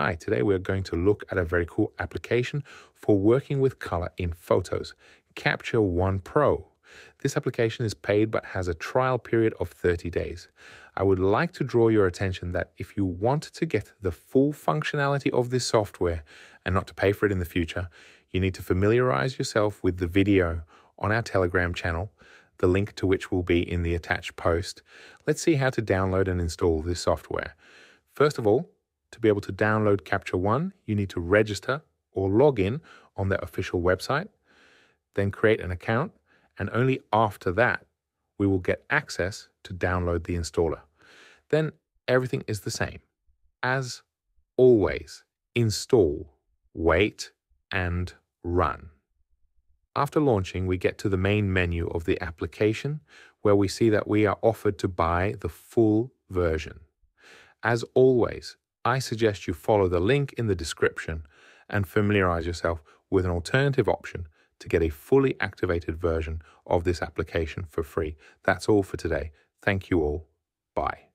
Hi, today we're going to look at a very cool application for working with color in photos, Capture One Pro. This application is paid but has a trial period of 30 days. I would like to draw your attention that if you want to get the full functionality of this software and not to pay for it in the future, you need to familiarize yourself with the video on our Telegram channel, the link to which will be in the attached post. Let's see how to download and install this software. First of all, to be able to download Capture One, you need to register or log in on their official website, then create an account, and only after that we will get access to download the installer. Then everything is the same. As always, install, wait, and run. After launching, we get to the main menu of the application where we see that we are offered to buy the full version. As always, I suggest you follow the link in the description and familiarize yourself with an alternative option to get a fully activated version of this application for free. That's all for today. Thank you all. Bye.